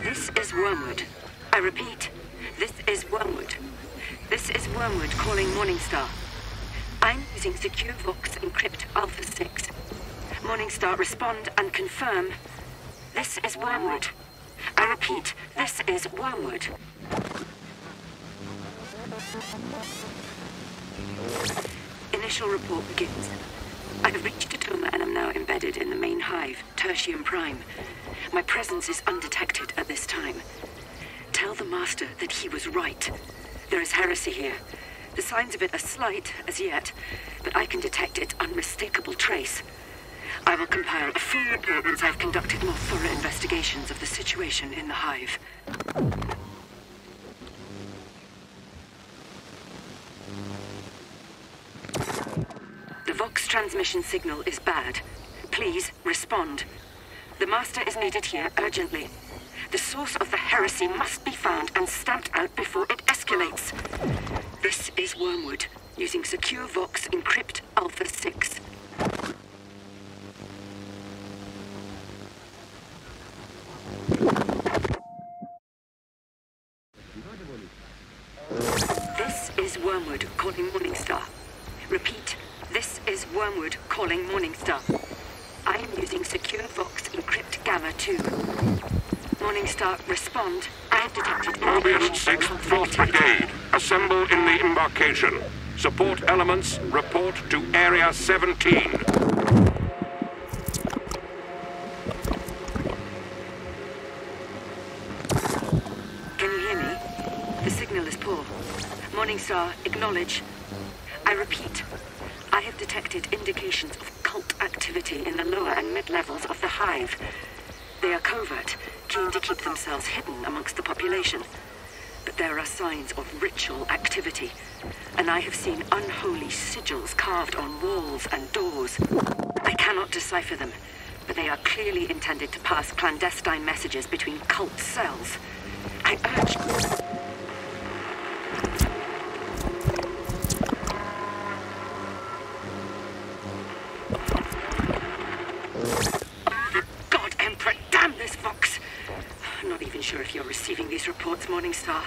This is Wormwood. I repeat, this is Wormwood. This is Wormwood calling Morningstar. I'm using Secure Vox encrypt Alpha 6. Morningstar, respond and confirm. This is Wormwood. I repeat, this is Wormwood. Initial report begins. I have reached Tatoma and am now embedded in the main hive, Tertium Prime. My presence is undetected at this time. Tell the Master that he was right. There is heresy here. The signs of it are slight as yet, but I can detect its unmistakable trace. I will compile a full report once I've conducted more thorough investigations of the situation in the hive. The Vox transmission signal is bad. Please respond. The Master is needed here urgently. The source of the heresy must be found and stamped out before it escalates. This is Wormwood, using Secure Vox encrypt Alpha 6. This is Wormwood calling Morningstar. Repeat, this is Wormwood calling Morningstar. I am using Secure Vox encrypt Gamma 2. Morningstar, respond. I have detected Mobian 6, 4th Brigade. Assemble in the embarkation. Support elements, report to Area 17. Morningstar, acknowledge. I repeat, I have detected indications of cult activity in the lower and mid-levels of the hive. They are covert, keen to keep themselves hidden amongst the population. But there are signs of ritual activity, and I have seen unholy sigils carved on walls and doors. I cannot decipher them, but they are clearly intended to pass clandestine messages between cult cells. I urge... If you're receiving these reports, Morningstar,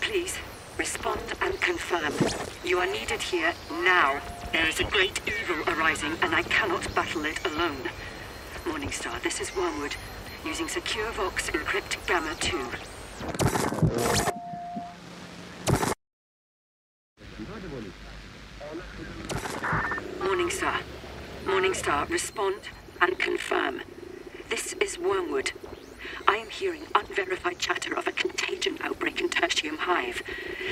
please respond and confirm. You are needed here now. There is a great evil arising, and I cannot battle it alone. Morningstar, this is Wormwood, using Secure Vox encrypt Gamma 2. Morningstar, respond and confirm. This is Wormwood. I am hearing unverified chatter of a contagion outbreak in Tertium Hive.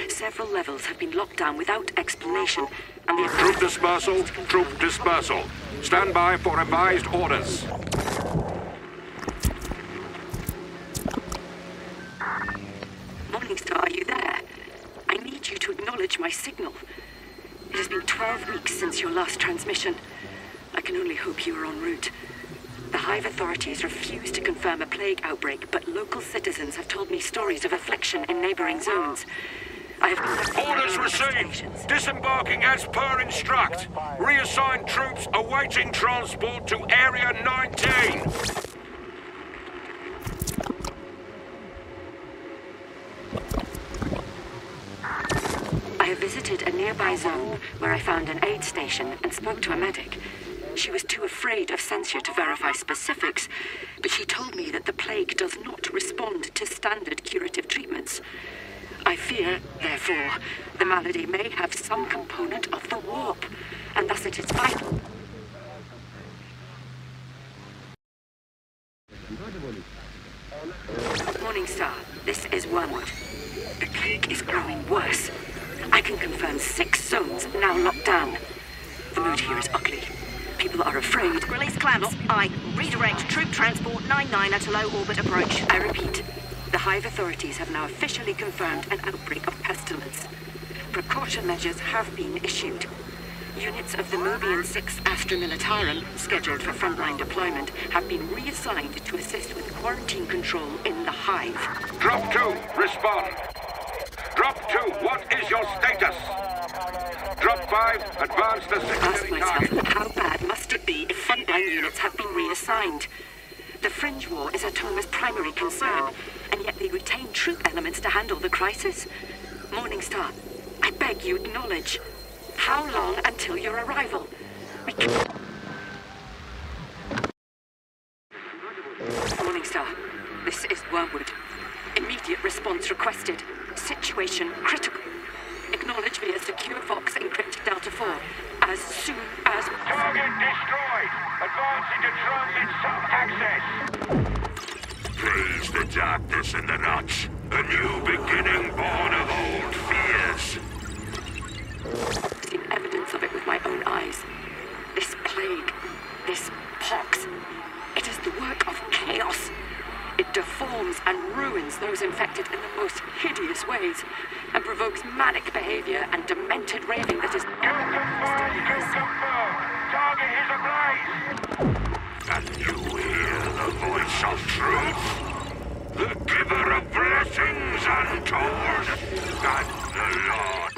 Several levels have been locked down without explanation, and the... Troop dispersal, troop dispersal. Stand by for revised orders. Morningstar, are you there? I need you to acknowledge my signal. It has been 12 weeks since your last transmission. I can only hope you are en route. The Hive authorities refuse to confirm a plague outbreak, but local citizens have told me stories of affliction in neighboring zones. I have... Orders received! Disembarking as per instruct! Reassigned troops awaiting transport to Area 19! I have visited a nearby zone where I found an aid station and spoke to a medic. She was too afraid of censure to verify specifics, but she told me that the plague does not respond to standard curative treatments. I fear, therefore, the malady may have some component of the warp, and thus it is vital. Morningstar, this is Wormwood. The plague is growing worse. I can confirm 6 zones now locked down. The mood here is ugly. People are afraid. Release clamps. I redirect troop transport 99 at a low orbit approach. I repeat, the Hive authorities have now officially confirmed an outbreak of pestilence. Precaution measures have been issued. Units of the Mobian 6 Astra Militarum, scheduled for frontline deployment, have been reassigned to assist with quarantine control in the Hive. Drop 2, respond. Drop 2, what is your status? Drop 5, advance the secondary target. Ask myself, how bad must it be if reassigned. The fringe war is Atoma's primary concern, and yet they retain troop elements to handle the crisis. Morningstar, I beg you acknowledge. How long until your arrival? We can't... Morningstar, this is Wormwood. Immediate response requested. Situation critical. Acknowledge via Secure Vox encrypted Delta 4 as soon as... Target destroyed! Advance into transit sub-access! Praise the darkness in the notch! A new beginning born of old fears! I've seen evidence of it with my own eyes. This plague, this pox, it is the work of chaos. It deforms and ruins those infected in the most hideous ways, and provokes manic behavior and demented raving that is... Cucumber! Target is ablaze! And you hear the voice of truth? The giver of blessings untold, and the Lord!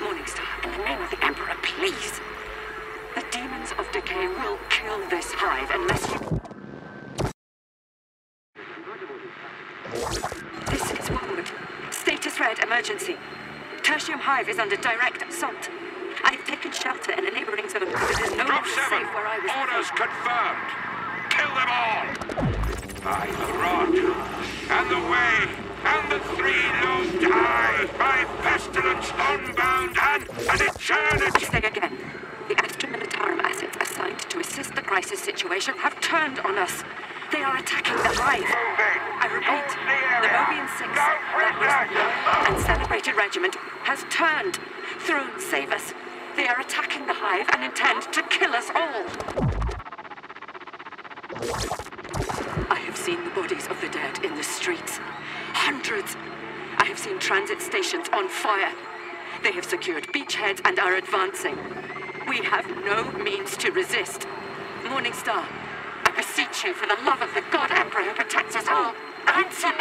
Morningstar, in the name of the Emperor, please! The demons of decay will kill this hive unless you... This is Wormwood. Status red emergency. Tertium Hive is under direct assault. I have taken shelter in a neighboring zone. It is no longer safe where I was... Orders confirmed! Kill them all! By the rod, and the way, and the three lost die, by pestilence unbound and an eternity... Say again. The Astra Militarum assets assigned to assist the crisis situation have turned on us. They are attacking the Hive. I repeat, the Mobian 6, that was and celebrated regiment, has turned. Throne, save us. They are attacking the Hive and intend to kill us all. I have seen the bodies of the dead in the streets. Hundreds. I have seen transit stations on fire. They have secured beachheads and are advancing. We have no means to resist. Morningstar, I beseech you, for the love of the God Emperor who protects us all, answer